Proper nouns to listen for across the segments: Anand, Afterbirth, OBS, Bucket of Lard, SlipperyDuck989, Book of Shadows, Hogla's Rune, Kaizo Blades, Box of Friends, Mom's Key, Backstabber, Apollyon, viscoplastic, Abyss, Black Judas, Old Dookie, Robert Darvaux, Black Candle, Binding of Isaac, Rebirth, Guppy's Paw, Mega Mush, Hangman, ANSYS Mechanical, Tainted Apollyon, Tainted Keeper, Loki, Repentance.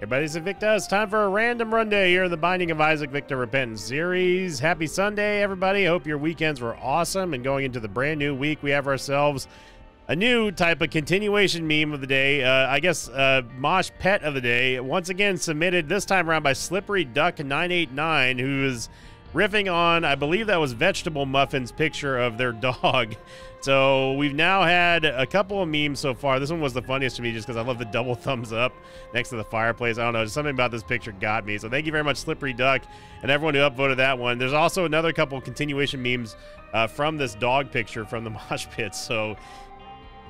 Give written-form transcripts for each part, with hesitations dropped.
Everybody, Sinvicta, it's time for a random run day here in the Binding of Isaac Victor Repentance series. Happy Sunday, everybody. Hope your weekends were awesome. And going into the brand new week, we have ourselves a new type of continuation meme of the day. Mosh Pet of the Day, once again submitted this time around by SlipperyDuck989, who is riffing on, I believe that was Vegetable Muffin's picture of their dog. So we've now had a couple of memes so far. This one was the funniest to me just because I love the double thumbs up next to the fireplace. I don't know, just something about this picture got me. So thank you very much, Slippery Duck, and everyone who upvoted that one. There's also another couple of continuation memes from this dog picture from the mosh pit. So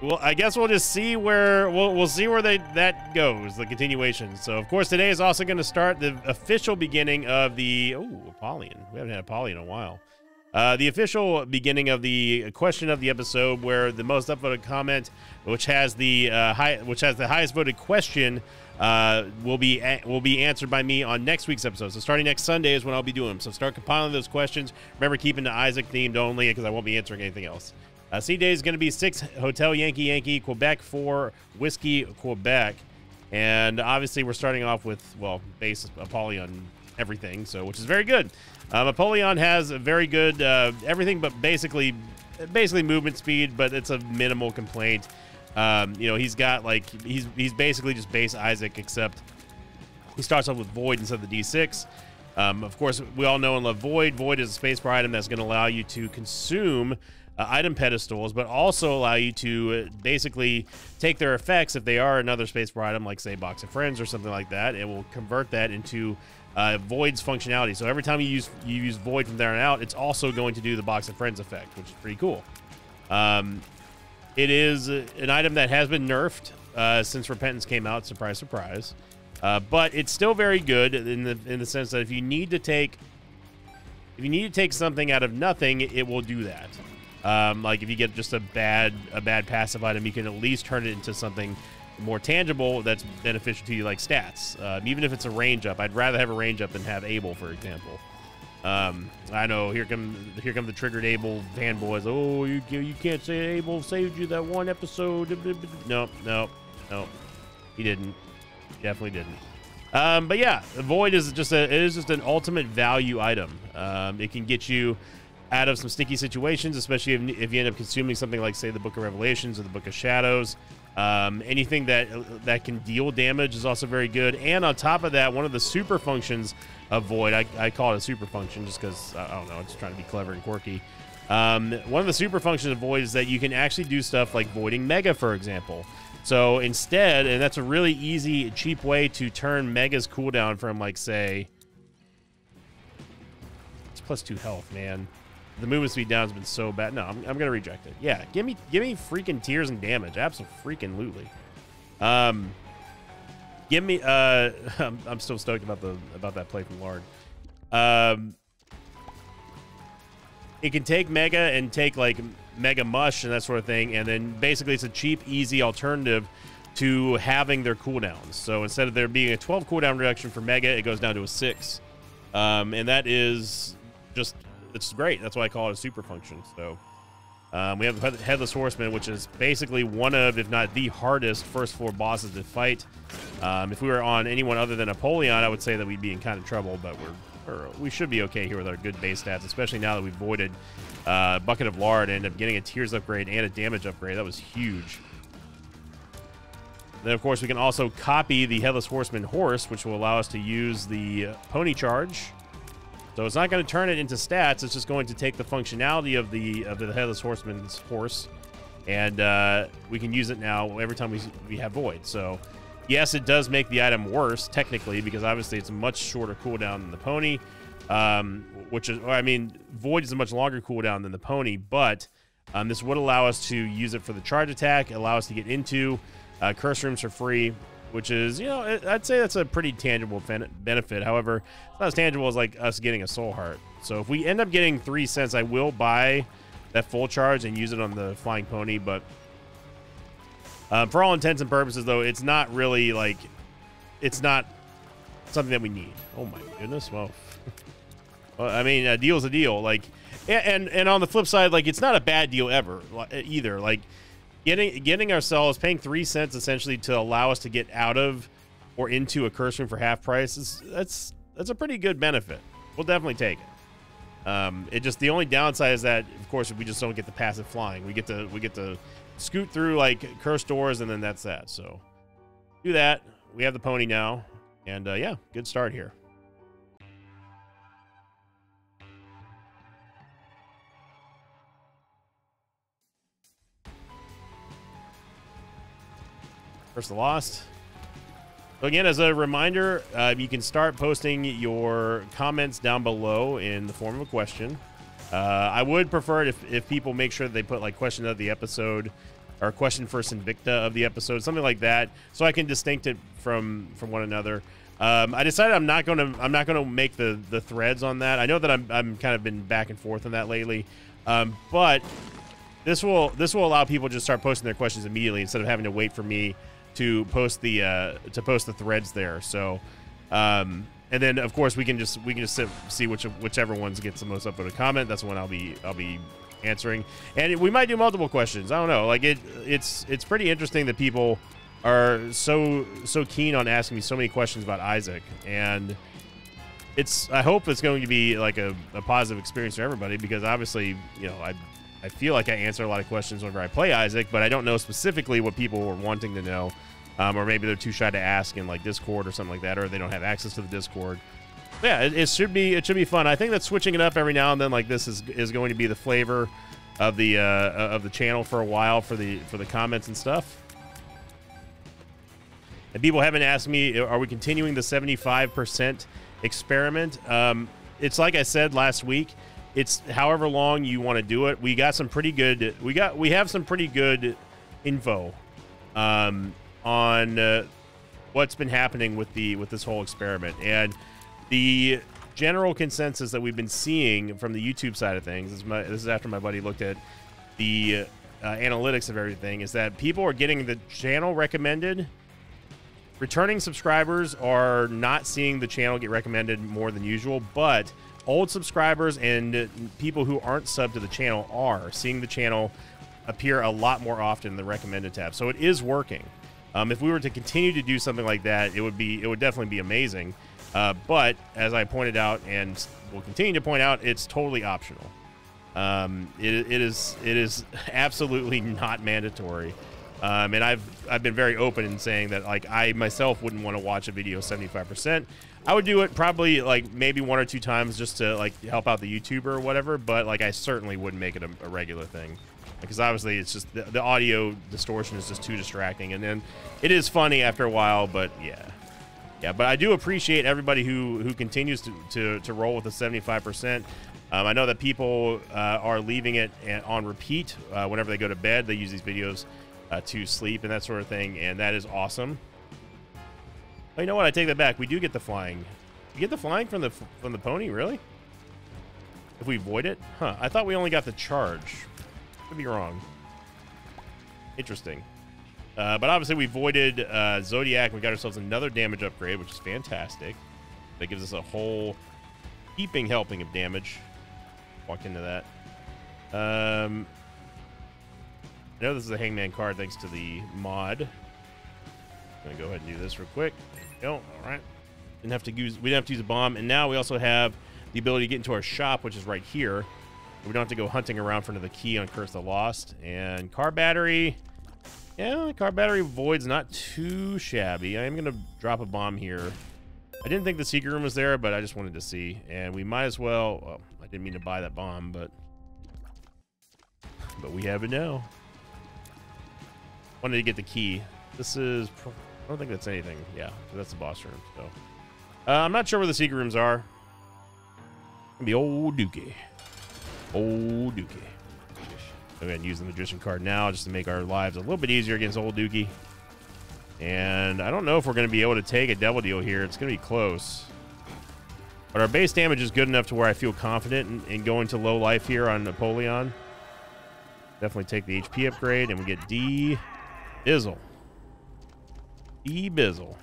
well, I guess we'll just see where we'll see where that goes, the continuation. So of course today is also going to start the official beginning of the Apollyon. We haven't had Apollyon in a while. The official beginning of the question of the episode, where the most upvoted comment, which has the highest voted question, will be answered by me on next week's episode. So starting next Sunday is when I'll be doing them. So start compiling those questions. Remember, keeping the Isaac themed only, because I won't be answering anything else. C day is going to be 6 Hotel Yankee Yankee Quebec 4 Whiskey Quebec, and obviously we're starting off with, well, base Apollyon everything, so which is very good. Apollyon has a very good everything, but basically movement speed, but it's a minimal complaint. You know, he's got like he's basically just base Isaac, except he starts off with Void instead of the D6. Of course, we all know and love Void. Void is a spacebar item that's going to allow you to consume item pedestals, but also allow you to basically take their effects if they are another spacebar item, like say Box of Friends or something like that. It will convert that into Void's functionality. So every time you use Void from there on out, it's also going to do the Box of Friends effect, which is pretty cool. It is an item that has been nerfed since Repentance came out. Surprise, surprise. But it's still very good in the sense that if you need to take something out of nothing, it will do that. Like if you get just a bad passive item, you can at least turn it into something more tangible that's beneficial to you, like stats. Even if it's a range up, I'd rather have a range up than have Abel, for example. I know here come the triggered Abel fanboys. Oh, you can't say Abel saved you that one episode. No, he didn't. Definitely didn't. But yeah, Void is just an ultimate value item. It can get you out of some sticky situations, especially if you end up consuming something like, say, the Book of Revelations or the Book of Shadows. Anything that can deal damage is also very good. And on top of that, one of the super functions of Void, I call it a super function just because, I don't know, I'm just trying to be clever and quirky. One of the super functions of Void is that you can actually do stuff like voiding Mega, for example. So instead, and that's a really easy, cheap way to turn Mega's cooldown from, like, say, it's +2 health, man. The movement speed down has been so bad. No, I'm going to reject it. Yeah, give me freaking tears and damage. Absolutely. Give me... I'm still stoked about that play from Lard. It can take Mega and take, like, Mega Mush and that sort of thing, and then basically it's a cheap, easy alternative to having their cooldowns. So instead of there being a 12 cooldown reduction for Mega, it goes down to a 6. And that is just... it's great. That's why I call it a super function. So we have the Headless Horseman, which is basically one of, if not the hardest, first floor bosses to fight. If we were on anyone other than Apollyon, I would say that we'd be in kind of trouble, but we should be okay here with our good base stats, especially now that we voided Bucket of Lard and ended up getting a Tears upgrade and a damage upgrade. That was huge. Then, of course, we can also copy the Headless Horseman horse, which will allow us to use the Pony Charge. So it's not going to turn it into stats. It's just going to take the functionality of the Headless Horseman's horse, and we can use it now every time we have Void. So yes, it does make the item worse technically, because obviously it's a much shorter cooldown than the Pony, Void is a much longer cooldown than the Pony, but this would allow us to use it for the charge attack, allow us to get into Curse Rooms for free, which is, you know, I'd say that's a pretty tangible benefit. However, it's not as tangible as, like, us getting a soul heart. So if we end up getting 3 cents, I will buy that full charge and use it on the Flying Pony. But for all intents and purposes, though, it's not really, like, it's not something that we need. Oh, my goodness. Well, well, I mean, a deal's a deal. Like, and on the flip side, like, it's not a bad deal ever either. Like, getting ourselves paying 3 cents essentially to allow us to get out of or into a Curse Room for half price, that's a pretty good benefit. We'll definitely take it. It just, the only downside is that, of course, we just don't get the passive flying. We get to scoot through like cursed doors, and then that's that. So do that. We have the pony now, and yeah, good start here. Curse the Lost. So again, as a reminder, you can start posting your comments down below in the form of a question. I would prefer it if people make sure that they put like question of the episode or question for Sinvicta of the episode, something like that, so I can distinct it from one another. I decided I'm not gonna make the threads on that. I know that I'm kind of been back and forth on that lately, but this will allow people to just start posting their questions immediately instead of having to wait for me to post the threads there. So and then of course we can just see whichever ones gets the most upvoted comment. That's the one I'll be answering, and we might do multiple questions. I don't know, like it's pretty interesting that people are so keen on asking me so many questions about Isaac, and I hope it's going to be like a positive experience for everybody, because obviously, you know, I feel like I answer a lot of questions whenever I play Isaac, but I don't know specifically what people were wanting to know, or maybe they're too shy to ask in like Discord or something like that, or they don't have access to the Discord. But yeah, it should be fun. I think that switching it up every now and then like this is going to be the flavor of the channel for a while, for the comments and stuff. And people haven't asked me, are we continuing the 75% experiment? It's like I said last week. It's however long you want to do it. We got some pretty good. We have some pretty good info on what's been happening with this whole experiment, and the general consensus that we've been seeing from the YouTube side of things. This is after my buddy looked at the analytics of everything. Is that people are getting the channel recommended. Returning subscribers are not seeing the channel get recommended more than usual, but old subscribers and people who aren't subbed to the channel are seeing the channel appear a lot more often in the recommended tab. So it is working. If we were to continue to do something like that, it would definitely be amazing. But as I pointed out and will continue to point out, it's totally optional. It is absolutely not mandatory. And I've been very open in saying that, like, I myself wouldn't want to watch a video 75%. I would do it probably like maybe 1 or 2 times just to like help out the YouTuber or whatever, but like I certainly wouldn't make it a regular thing, because obviously it's just the audio distortion is just too distracting, and then it is funny after a while, but yeah. But I do appreciate everybody who continues to roll with the 75%. I know that people are leaving it on repeat whenever they go to bed. They use these videos to sleep and that sort of thing, and that is awesome. Oh, you know what? I take that back. We do get the flying. You get the flying from the pony, really? If we void it? Huh. I thought we only got the charge. Could be wrong. Interesting. But obviously we voided Zodiac. We got ourselves another damage upgrade, which is fantastic. That gives us a whole heaping helping of damage. Walked into that. I know this is a Hangman card thanks to the mod. I'm going to go ahead and do this real quick. There we go. All right. We didn't have to use a bomb. And now we also have the ability to get into our shop, which is right here. We don't have to go hunting around for another key on Curse the Lost. And car battery. Yeah, car battery void's not too shabby. I am going to drop a bomb here. I didn't think the secret room was there, but I just wanted to see. And we might as well... Well, I didn't mean to buy that bomb, but we have it now. Wanted to get the key. This is... I don't think that's anything. Yeah, that's the boss room. So I'm not sure where the secret rooms are. It'll be Old Dookie. Old Dookie. Go ahead and use the Magician card now just to make our lives a little bit easier against Old Dookie. And I don't know if we're going to be able to take a double deal here. It's going to be close. But our base damage is good enough to where I feel confident in going to low life here on Apollyon. Definitely take the HP upgrade, and we get D... Bizzle. E-Bizzle.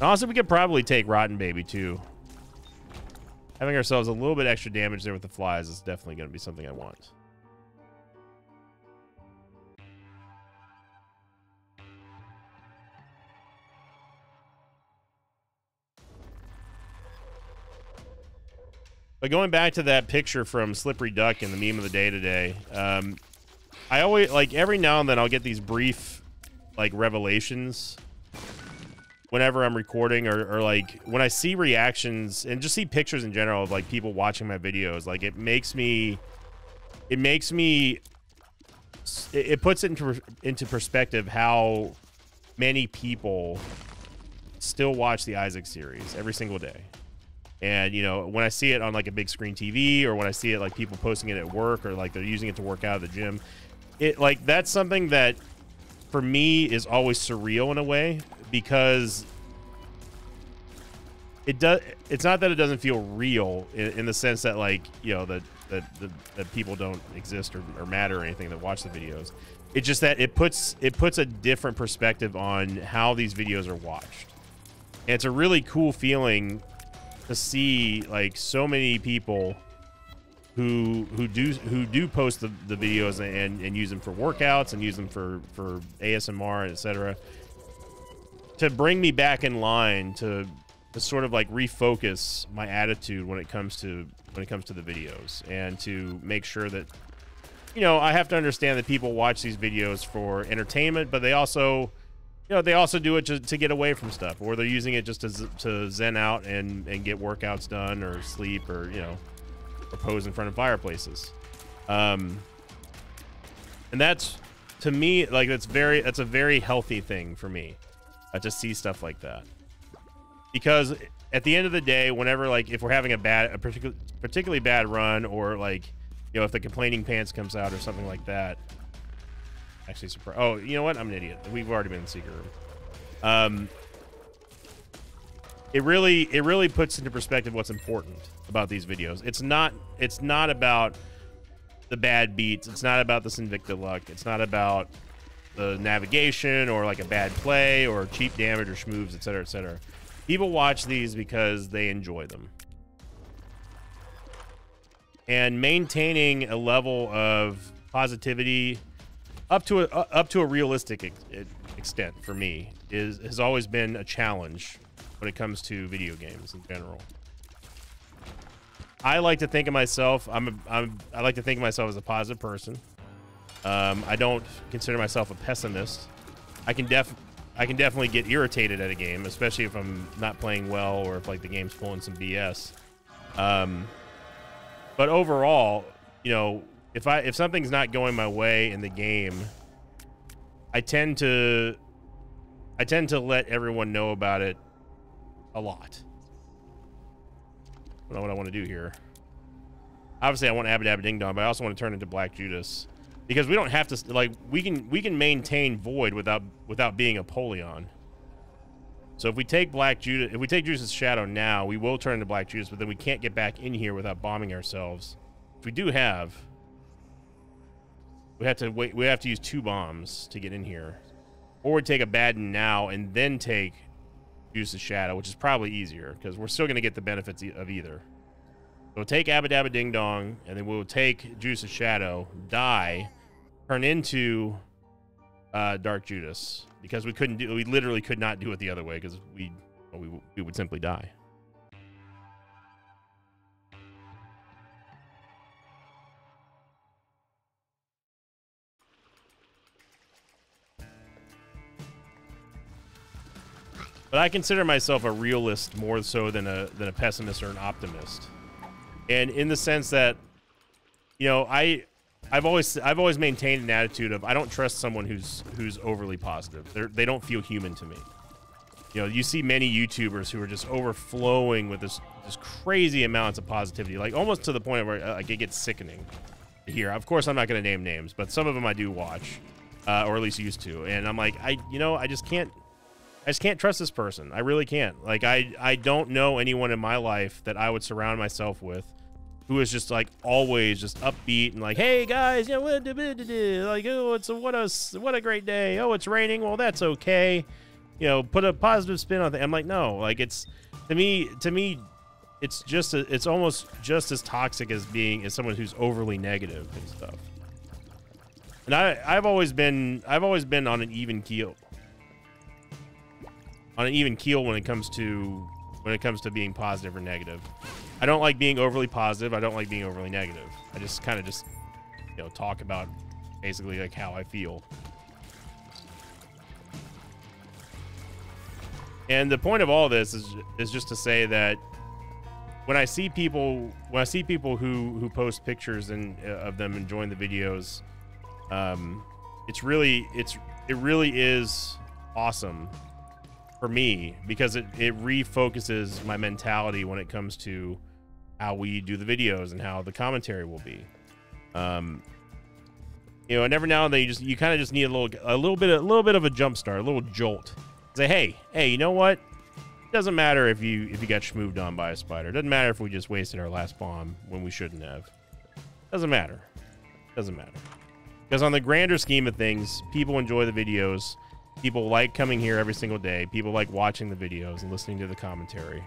Honestly, we could probably take Rotten Baby, too. Having ourselves a little bit extra damage there with the flies is definitely going to be something I want. But going back to that picture from Slippery Duck in the meme of the day today, I always, like, every now and then I'll get these brief, like, revelations whenever I'm recording, or like when I see reactions and just see pictures in general of like people watching my videos, like it puts it into perspective how many people still watch the Isaac series every single day. And, you know, when I see it on like a big screen TV, or when I see it like people posting it at work, or like they're using it to work out of the gym, it, like, that's something that for me is always surreal in a way, because it's not that it doesn't feel real in the sense that, like, you know, that people don't exist or matter or anything that watch the videos. It's just that it puts a different perspective on how these videos are watched. And it's a really cool feeling to see, like, so many people who do post the videos and use them for workouts and use them for ASMR and etc. to bring me back in line to sort of like refocus my attitude when it comes to the videos, and to make sure that, you know, I have to understand that people watch these videos for entertainment, but they also, you know, they also do it to get away from stuff, or they're using it just to zen out and get workouts done, or sleep, or, you know, or pose in front of fireplaces. And that's, to me, like, that's a very healthy thing for me, to see stuff like that. Because at the end of the day, whenever, like, if we're having a particularly bad run, or, like, you know, if the complaining pants comes out or something like that. Actually, oh, you know what? I'm an idiot. We've already been in the secret room. It really puts into perspective what's important about these videos. It's not about the bad beats. It's not about the Sinvicta luck. It's not about the navigation, or like a bad play, or cheap damage, or schmoves, etc., etc. People watch these because they enjoy them. And maintaining a level of positivity up to a realistic extent for me has always been a challenge when it comes to video games in general. I like to think of myself, I like to think of myself as a positive person. I don't consider myself a pessimist. I can definitely get irritated at a game, especially if I'm not playing well, or if, like, the game's pulling some BS. But overall, you know, if something's not going my way in the game, I tend to let everyone know about it a lot. I don't know what I want to do here. Obviously, I want Abba Dabba Ding Dong, but I also want to turn into Black Judas. Because we don't have to, like, we can maintain Void without being Apollyon. So if we take Judas' Shadow now, we will turn into Black Judas, but then we can't get back in here without bombing ourselves. If we do have, we have to wait. We have to use 2 bombs to get in here, or we take Abaddon now and then take Judas' Shadow, which is probably easier because we're still going to get the benefits of either. We'll take Abba Dabba Ding Dong, and then we'll take Judas' Shadow, die, turn into Dark Judas, because we literally could not do it the other way, because we would simply die. But I consider myself a realist more so than a pessimist or an optimist, and in the sense that, you know, I've always maintained an attitude of, I don't trust someone who's overly positive. They don't feel human to me. You know, you see many YouTubers who are just overflowing with this crazy amounts of positivity, like almost to the point where, like, it gets sickening here. Of course, I'm not going to name names, but some of them I do watch, or at least used to. And I'm like, I just can't trust this person. I really can't. Like, I don't know anyone in my life that I would surround myself with who is just, like, always just upbeat and like, hey guys, you know, like, oh, it's what a great day. Oh, it's raining. Well, that's okay. You know, put a positive spin on it. I'm like, no, like, it's to me, it's almost just as toxic as someone who's overly negative and stuff. And I've always been on an even keel when it comes to being positive or negative. I don't like being overly positive. I don't like being overly negative. I just kind of just, you know, talk about basically like how I feel. And the point of all this is just to say that when I see people who post pictures and of them enjoying the videos, it really is awesome for me, because it refocuses my mentality when it comes to how we do the videos and how the commentary will be. You know, and every now and then you kind of just need a little bit of a jump start, a little jolt. Say, hey, you know what? It doesn't matter if you got schmooved on by a spider. It doesn't matter if we just wasted our last bomb when we shouldn't have. Doesn't matter. Doesn't matter. Because on the grander scheme of things, people enjoy the videos. People like coming here every single day. People like watching the videos and listening to the commentary.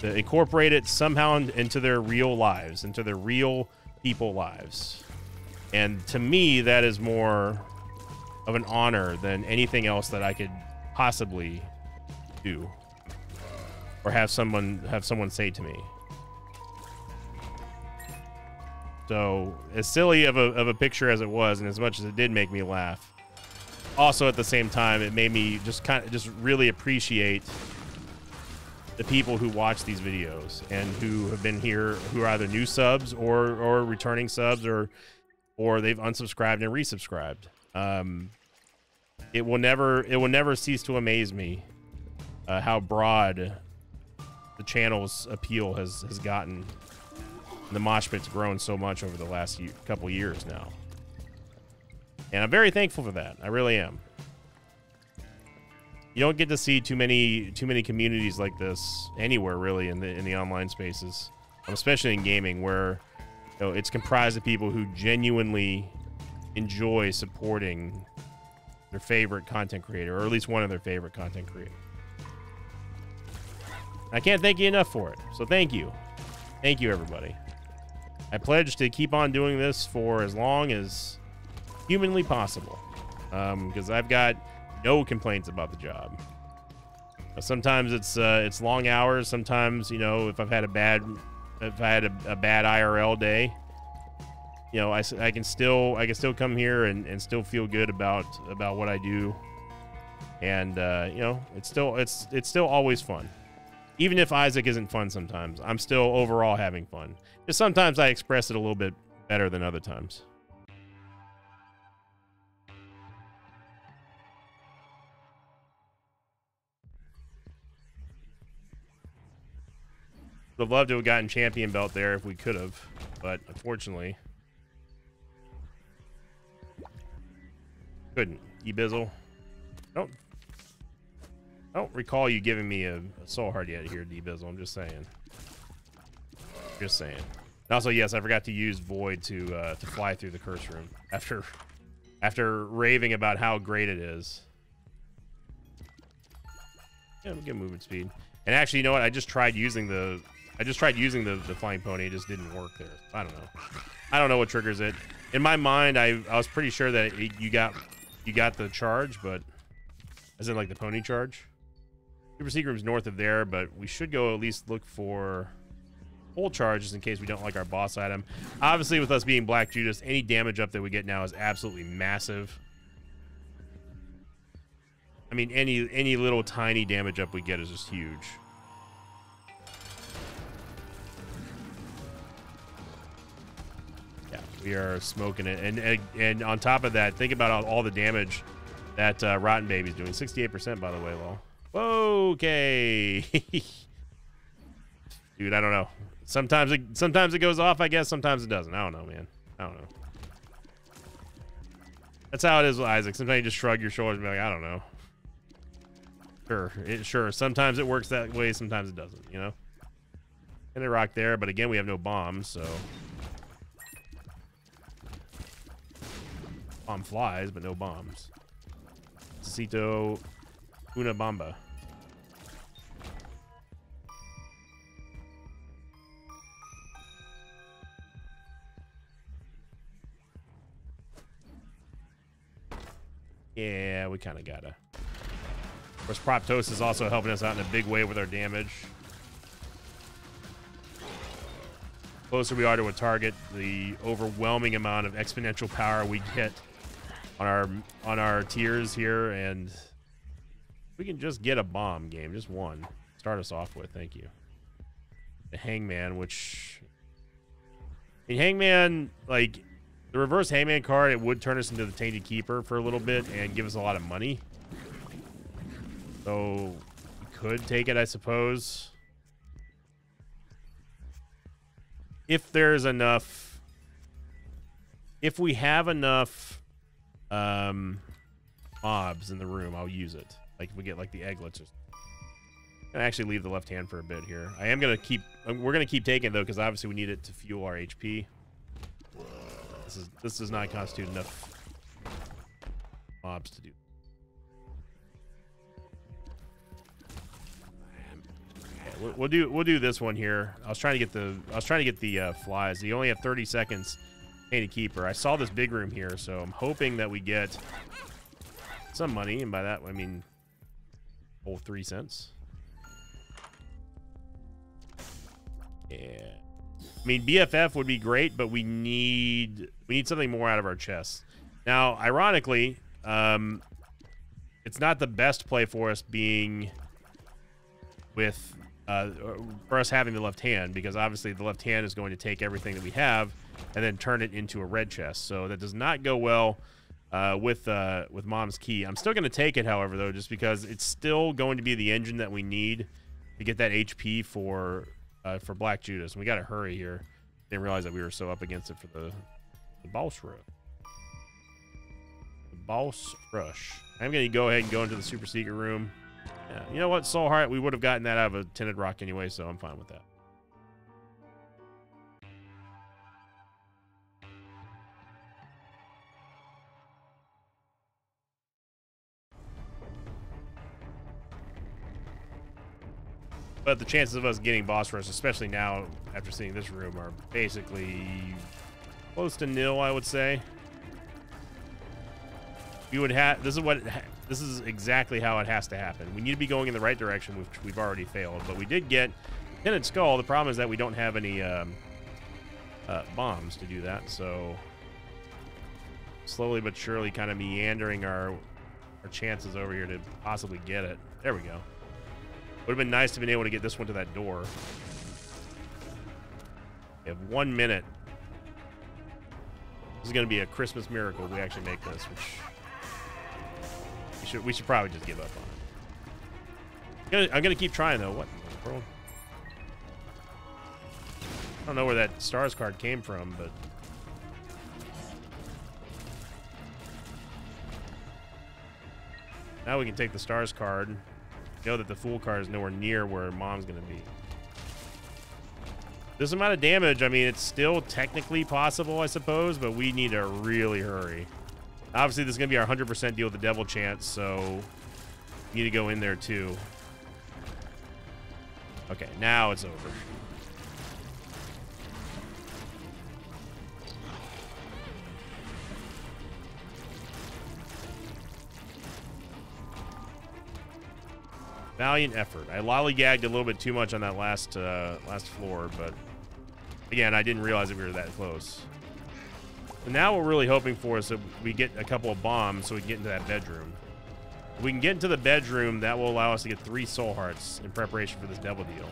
To incorporate it somehow into their real lives, into their real people lives. And to me, that is more of an honor than anything else that I could possibly do or have someone say to me. So as silly of a picture as it was, and as much as it did make me laugh, also at the same time it made me just really appreciate the people who watch these videos and who have been here, who are either new subs or returning subs or they've unsubscribed and resubscribed. It will never cease to amaze me how broad the channel's appeal has gotten. The mosh pit's grown so much over the last couple years now, and I'm very thankful for that. I really am. You don't get to see too many communities like this anywhere, really, in the online spaces, especially in gaming, where, you know, it's comprised of people who genuinely enjoy supporting their favorite content creator, or at least one of their favorite content creators. I can't thank you enough for it, so thank you. Thank you, everybody. I pledge to keep on doing this for as long as humanly possible, because I've got no complaints about the job. Sometimes it's long hours. Sometimes, you know, if I had a bad IRL day, you know, I can still come here and still feel good about what I do, and you know, it's still always fun. Even if Isaac isn't fun sometimes, I'm still overall having fun. Just sometimes I express it a little bit better than other times. Would love to have gotten champion belt there if we could have, but unfortunately couldn't. E-Bizzle. I don't recall you giving me a soul heart yet here, D-Bizzle. I'm just saying. Just saying. And also, yes, I forgot to use Void to fly through the curse room after raving about how great it is. Yeah, we'll get movement speed. And actually, you know what? I just tried using the flying pony. It just didn't work there. I don't know. I don't know what triggers it. In my mind, I was pretty sure that you got the charge, but as in like the pony charge. Super secret room's north of there, but we should go at least look for full charges in case we don't like our boss item. Obviously, with us being Black Judas, any damage up that we get now is absolutely massive. I mean, any little tiny damage up we get is just huge. Yeah, we are smoking it. And on top of that, think about all the damage that Rotten Baby's doing. 68%, by the way, lol. Okay. Dude, I don't know. Sometimes it goes off, I guess. Sometimes it doesn't. I don't know, man. I don't know. That's how it is with Isaac. Sometimes you just shrug your shoulders and be like, I don't know. Sure. Sometimes it works that way. Sometimes it doesn't, you know? And they rock there, but again, we have no bombs, so... Bomb flies, but no bombs. Cito Una Bamba. Yeah, we kind of gotta. Of course, Proptosis is also helping us out in a big way with our damage. closer we are to a target, the overwhelming amount of exponential power we get on our tiers here. And we can just get a bomb game, just one. Start us off with, thank you. The Hangman, which... I mean, Hangman, like, the reverse Hangman card, it would turn us into the Tainted Keeper for a little bit and give us a lot of money. So, we could take it, I suppose. If there's enough... If we have enough mobs in the room, I'll use it. Like, if we get, like, the egglets or something. I'm gonna actually leave the left hand for a bit here. I am gonna keep... We're gonna keep taking it, though, because obviously we need it to fuel our HP. This does not constitute enough mobs to do. We'll do this one here. I was trying to get the flies. You only have 30 seconds. Tainted Keeper. I saw this big room here, so I'm hoping that we get some money, and by that I mean whole 3 cents. Yeah, I mean BFF would be great, but we need something more out of our chests. Now, ironically, it's not the best play for us being with for us having the left hand, because obviously the left hand is going to take everything that we have and then turn it into a red chest. So that does not go well with Mom's Key. I'm still going to take it, however, though, just because it's still going to be the engine that we need to get that HP for Black Judas. We got to hurry here. Didn't realize that we were so up against it for the boss rush. The boss rush. I'm going to go ahead and go into the super secret room. Yeah, you know what, Soulheart? We would have gotten that out of a tinted rock anyway, so I'm fine with that. But the chances of us getting boss rush, especially now after seeing this room, are basically close to nil, I would say. We would have this is exactly how it has to happen. We need to be going in the right direction, which we've already failed, but we did get Tenet Skull. The problem is that we don't have any bombs to do that, so slowly but surely kind of meandering our chances over here to possibly get it. There we go. Would have been nice to have been able to get this one to that door. We have 1 minute. This is going to be a Christmas miracle if we actually make this, which we should probably just give up on it. I'm going to keep trying, though. What in the world? I don't know where that stars card came from, but... Now we can take the stars card. Know that the Fool card is nowhere near where Mom's gonna be. This amount of damage, I mean, it's still technically possible, I suppose, but we need to really hurry. Obviously, this is gonna be our 100% deal with the devil chance, so we need to go in there too. Okay, now it's over. Valiant effort. I lollygagged a little bit too much on that last floor, but again, I didn't realize that we were that close. And now what we're really hoping for is that we get a couple of bombs so we can get into that bedroom. If we can get into the bedroom, that will allow us to get 3 soul hearts in preparation for this devil deal.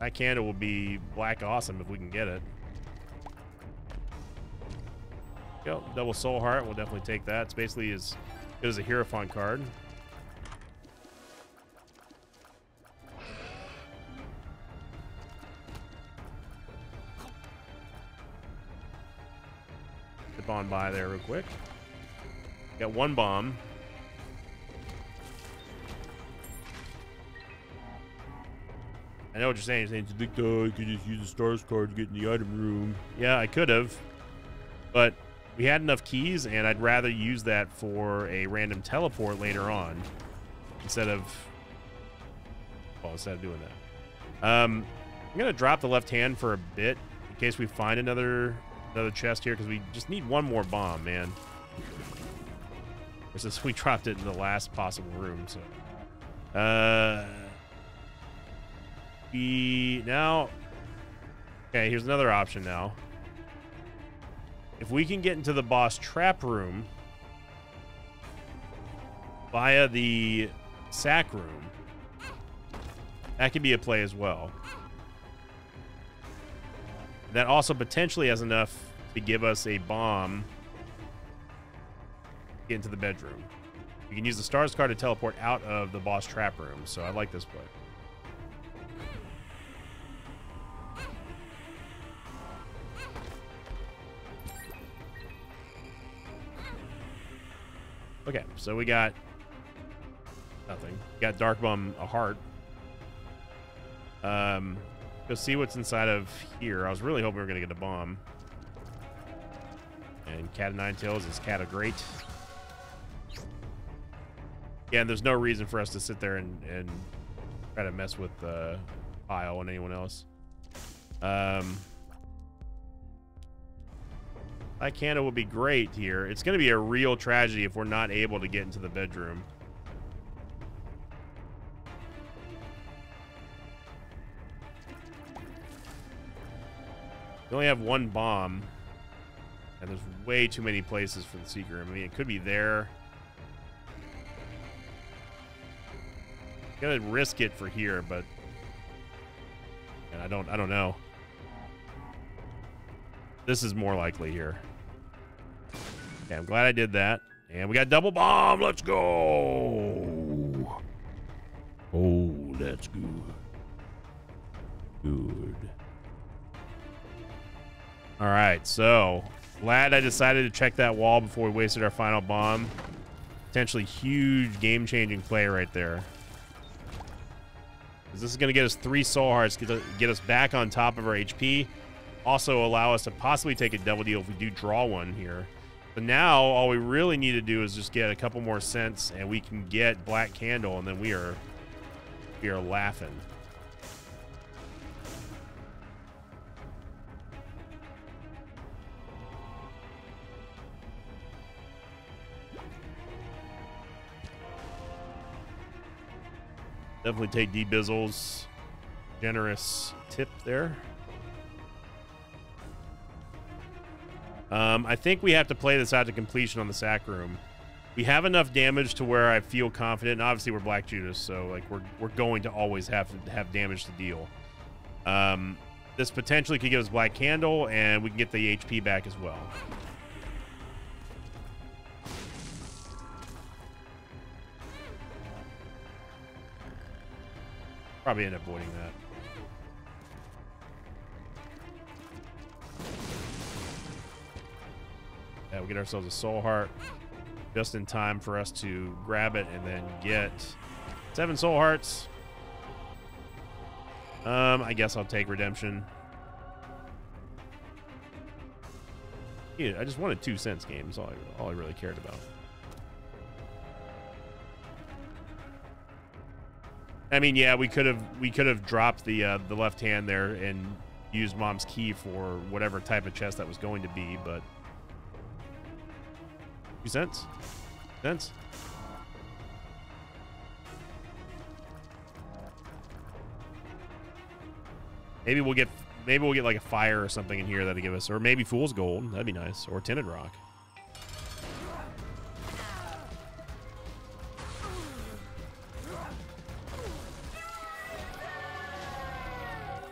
That candle will be black awesome if we can get it. Go. Double soul heart. We'll definitely take that. It's basically as good as a Hierophant card. Dip on by there real quick. Got 1 bomb. I know what you're saying. You're saying, Sinvicta, you could just use the stars card to get in the item room. Yeah, I could have. But... we had enough keys, and I'd rather use that for a random teleport later on instead of doing that. I'm gonna drop the left hand for a bit in case we find another chest here, because we just need 1 more bomb, man. Since we dropped it in the last possible room, so we now. Okay, here's another option now. If we can get into the boss trap room via the sack room, that could be a play as well. That also potentially has enough to give us a bomb into the bedroom. You can use the stars card to teleport out of the boss trap room, so I like this play. Okay, so we got nothing. We got Dark Bum a heart. Go see what's inside of here. I was really hoping we were gonna get a bomb. And Cat of Nine Tails is Cat of Great. Yeah, and there's no reason for us to sit there and try to mess with Pyle and anyone else. That candle would be great here. It's going to be a real tragedy if we're not able to get into the bedroom. We only have one bomb, and there's way too many places for the secret room. I mean, it could be there. I'm gonna risk it for here, but and I don't know. This is more likely here. Okay, I'm glad I did that. And we got double bomb. Let's go. Oh, that's good. Good. All right, so glad I decided to check that wall before we wasted our final bomb. Potentially huge game-changing play right there. This is going to get us 3 soul hearts, get us back on top of our HP. Also allow us to possibly take a double deal if we do draw one here. But now all we really need to do is just get a couple more cents and we can get Black Candle, and then we are laughing. Definitely take D-Bizzle's generous tip there. I think we have to play this out to completion on the sack room. We have enough damage to where I feel confident. And obviously, we're Black Judas, so like we're going to always have damage to deal. This potentially could give us Black Candle, and we can get the HP back as well. Probably end up voiding that. Yeah, we get ourselves a soul heart just in time for us to grab it and then get 7 soul hearts. I guess I'll take redemption. Yeah, I just wanted 2 cents games, all I really cared about. I mean, yeah, we could have dropped the left hand there and used Mom's Key for whatever type of chest that was going to be, but 2 cents? Cents? Maybe we'll get like a fire or something in here that'll give us, or maybe Fool's Gold, that'd be nice, or Tinted Rock.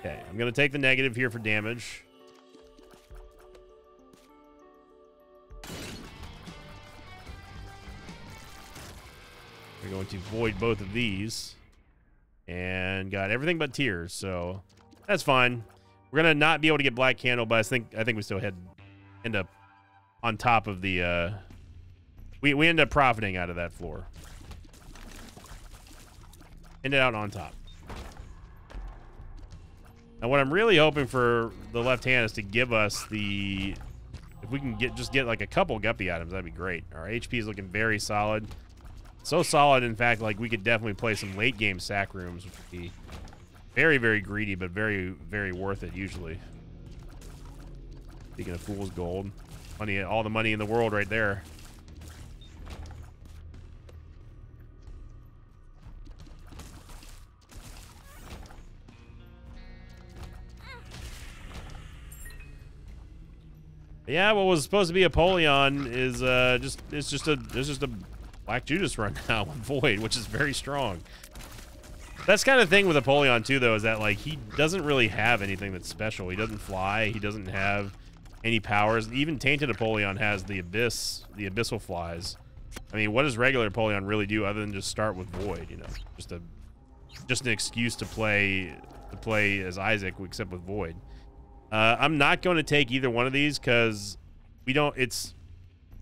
Okay, I'm gonna take the negative here for damage. We're going to void both of these and got everything but tears, so that's fine. We're gonna not be able to get Black Candle, but I think we still end up on top of the we end up profiting out of that floor. Ended out on top. Now what I'm really hoping for the left hand is to give us the, if we can just get like a couple guppy items, that'd be great. Our HP is looking very solid. So solid, in fact, like we could definitely play some late game sack rooms, which would be very, very greedy, but very, very worth it usually. Speaking of Fool's Gold, money, all the money in the world right there. Yeah, what was supposed to be Apollyon is just a Black Judas run now with Void, which is very strong. That's kind of the thing with Apollyon too, though, is that like he doesn't really have anything that's special. He doesn't fly. He doesn't have any powers. Even Tainted Apollyon has the Abyss, the Abyssal flies. I mean, what does regular Apollyon really do other than just start with Void? You know, just an excuse to play as Isaac, except with Void. I'm not going to take either one of these because we don't. It's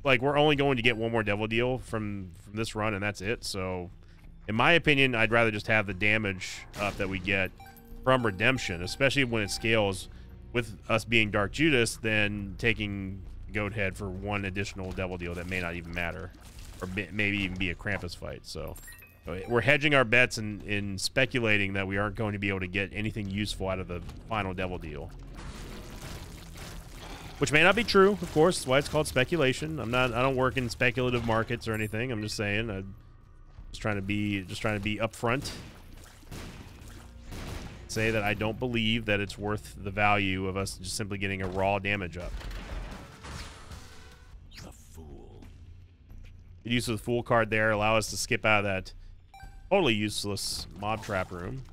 like we're only going to get one more Devil Deal from this run, and that's it. So, in my opinion, I'd rather just have the damage up that we get from Redemption, especially when it scales with us being Dark Judas, than taking Goat Head for one additional Devil Deal that may not even matter, or maybe even be a Krampus fight. So, we're hedging our bets and in speculating that we aren't going to be able to get anything useful out of the final Devil Deal. Which may not be true, of course. That's why it's called speculation. I don't work in speculative markets or anything. I'm just saying. I'm just trying to be upfront. Say that I don't believe that it's worth the value of us just simply getting a raw damage up. The Fool. Good use of the Fool card there. Allow us to skip out of that totally useless mob trap room.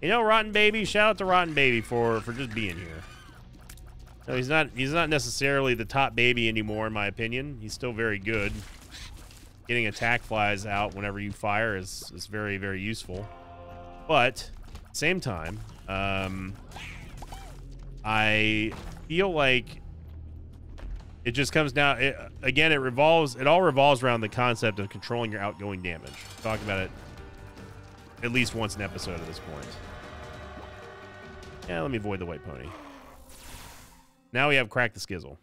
You know, Rotten Baby. Shout out to Rotten Baby for just being here. No, he's not necessarily the top baby anymore, in my opinion. He's still very good. Getting attack flies out whenever you fire is very, very useful. But, at the same time, I feel like it just comes down... It all revolves around the concept of controlling your outgoing damage. We've talked about it at least once an episode at this point. Yeah, let me avoid the white pony. Now we have Crack the Skizzle.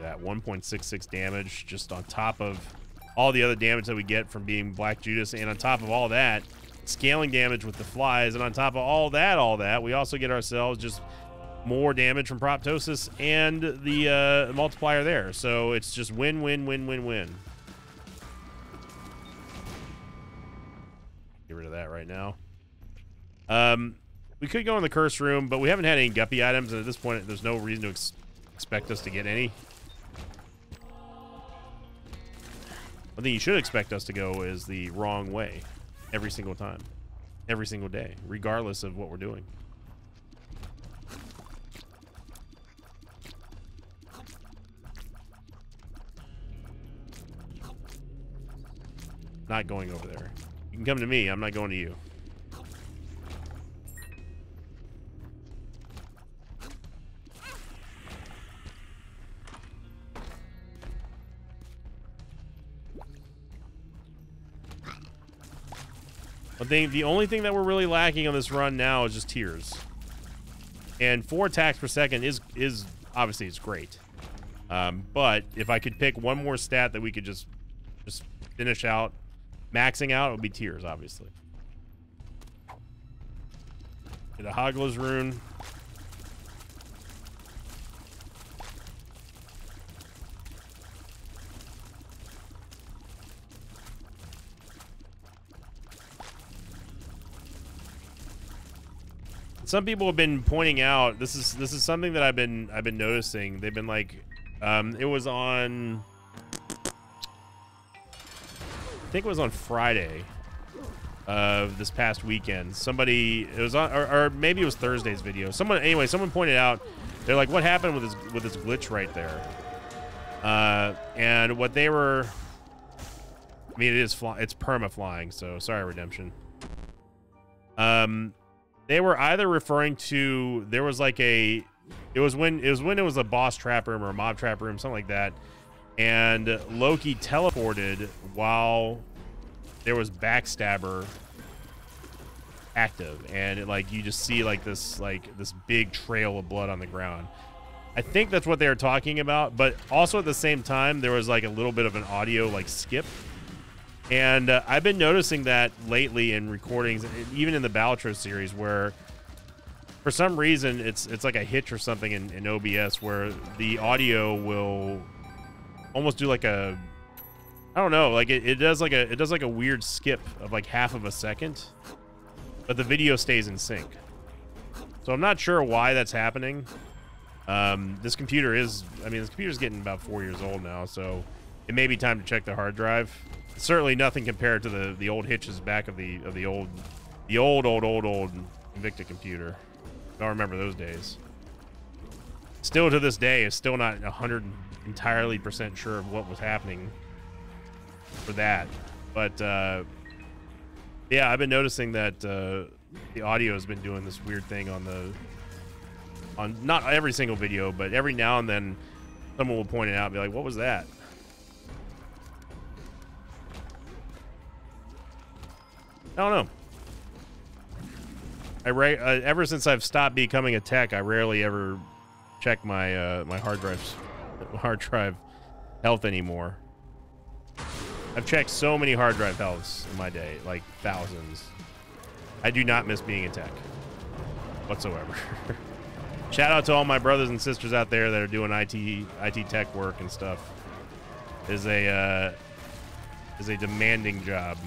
That 1.66 damage just on top of all the other damage that we get from being Black Judas, and on top of all that, scaling damage with the flies, and on top of all that, we also get ourselves just more damage from Proptosis and the multiplier there. So it's just win, win, win, win, win. Get rid of that right now. We could go in the Curse Room, but we haven't had any Guppy items, and at this point, there's no reason to expect us to get any. One thing you should expect us to go is the wrong way every single time, every single day, regardless of what we're doing. Not going over there. You can come to me. I'm not going to you. The only thing that we're really lacking on this run now is just tiers. And 4 attacks per second is obviously it's great. But if I could pick one more stat that we could just finish out, maxing out, it would be tiers, obviously. Get a Hogla's Rune. Some people have been pointing out this is something that I've been noticing. They've been like, it was on. I think it was on Friday of this past weekend. Or maybe it was Thursday's video. Someone pointed out, they're like, what happened with this glitch right there? And what they were, I mean, it's perma flying. So sorry, Redemption. They were either referring to, there was like a, it was a boss trap room or a mob trap room, something like that. And Loki teleported while there was Backstabber active, and you just see this big trail of blood on the ground. I think that's what they were talking about, but also at the same time there was a little bit of an audio skip. And I've been noticing that lately in recordings, even in the Baltro series, where for some reason it's like a hitch or something in OBS where the audio will almost do like a, I don't know, like it does like a weird skip of like half of a second, but the video stays in sync. So I'm not sure why that's happening. This computer is, I mean, this computer's getting about 4 years old now, so it may be time to check the hard drive. It's certainly nothing compared to the old hitches back of the old Sinvicta computer. I don't remember those days. Still to this day, is still not 100% sure of what was happening for that. But yeah, I've been noticing that the audio has been doing this weird thing on the, on not every single video, but every now and then someone will point it out and be like, what was that? I don't know. Ever since I've stopped becoming a tech, I rarely ever check my my hard drive health anymore. I've checked so many hard drive healths in my day, like thousands. I do not miss being a tech whatsoever. Shout out to all my brothers and sisters out there that are doing IT tech work and stuff. It is a demanding job.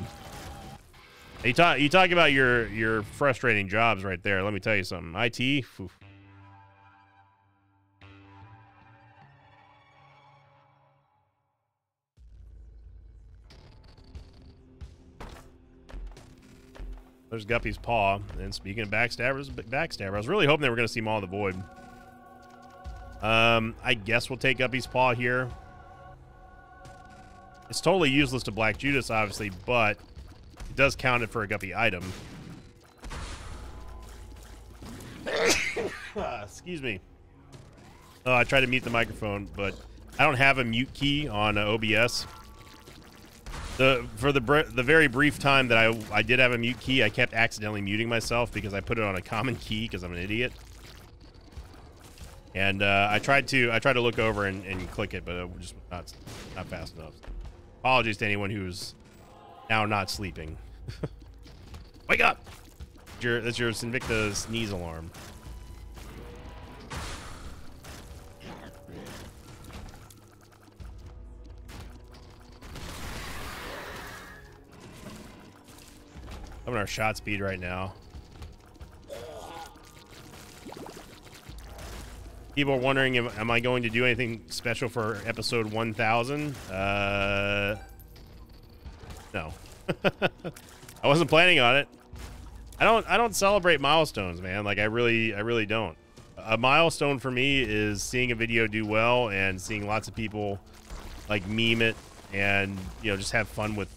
You talk about your frustrating jobs right there. Let me tell you something. IT. Whew. There's Guppy's Paw. And speaking of Backstabber, I was really hoping they were going to see Maw of the Void. I guess we'll take Guppy's Paw here. It's totally useless to Black Judas, obviously, but it does count it for a Guppy item. Excuse me. Oh, I tried to mute the microphone, but I don't have a mute key on OBS. For the very brief time that I did have a mute key, I kept accidentally muting myself because I put it on a common key because I'm an idiot. And I tried to look over and click it, but it was just not fast enough. Apologies to anyone who's now not sleeping. Wake up! That's your Sinvicta sneeze alarm. I'm on our shot speed right now. People are wondering if am I going to do anything special for episode 1000? No. I wasn't planning on it. I don't celebrate milestones, man. Like I really don't. A milestone for me is seeing a video do well and seeing lots of people like meme it and, you know, just have fun with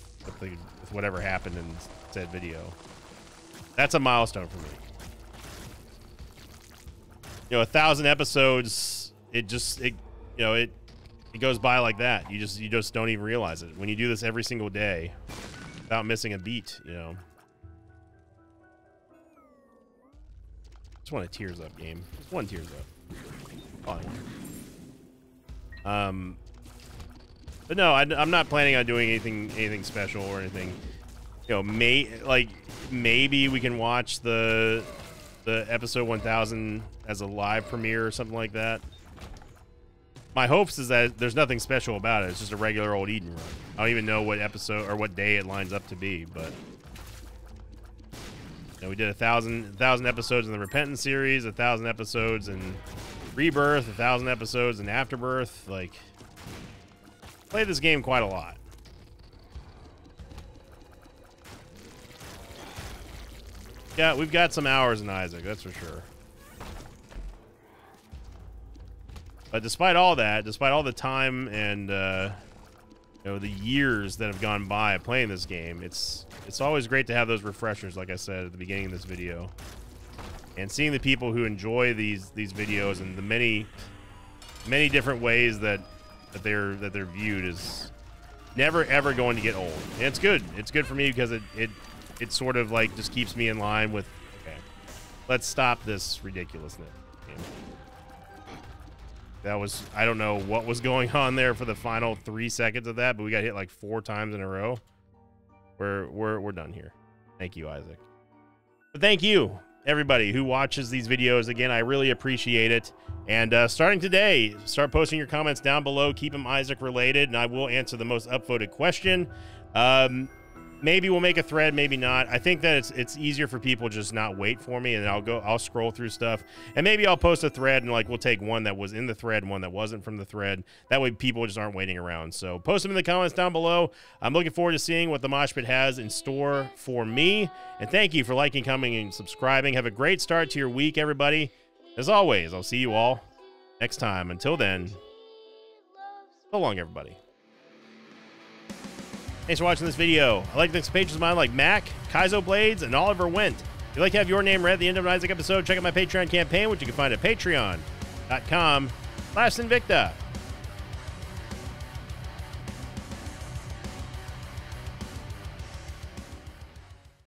whatever happened in said video. That's a milestone for me. You know, 1,000 episodes, it goes by like that. You just don't even realize it. When you do this every single day without missing a beat, you know. Just want a tears up game. Just one tears up. Fine. But no, I'm not planning on doing anything special or anything. You know, maybe we can watch the episode 1000 as a live premiere or something like that. My hopes is that there's nothing special about it. It's just a regular old Eden run. I don't even know what episode or what day it lines up to be, but you know, we did 1,000 episodes in the Repentance series, 1,000 episodes in Rebirth, 1,000 episodes in Afterbirth. Like, play this game quite a lot. Yeah, we've got some hours in Isaac, that's for sure. But despite all that, despite all the time and you know, the years that have gone by playing this game, it's always great to have those refreshers, like I said at the beginning of this video, and seeing the people who enjoy these videos and the many different ways that they're viewed is never ever going to get old. And it's good. It's good for me because it sort of like just keeps me in line with, okay, let's stop this ridiculousness. That was, I don't know what was going on there for the final 3 seconds of that, but we got hit like 4 times in a row. We're done here. Thank you, Isaac. But thank you. everybody who watches these videos. Again, I really appreciate it. And starting today, start posting your comments down below. Keep them Isaac related, and I will answer the most upvoted question. Maybe we'll make a thread, maybe not. I think that it's easier for people just not wait for me, and I'll scroll through stuff, and maybe I'll post a thread, and like we'll take one that was in the thread, one that wasn't from the thread. That way people just aren't waiting around. So post them in the comments down below. I'm looking forward to seeing what the Mosh Pit has in store for me. And thank you for liking, coming, and subscribing. Have a great start to your week, everybody. As always, I'll see you all next time. Until then, so long, everybody. Thanks for watching this video. I like this pages of mine like Mac, Kaizo Blades, and Oliver Wendt. If you'd like to have your name read at the end of an Isaac episode, check out my Patreon campaign, which you can find at patreon.com/Sinvicta.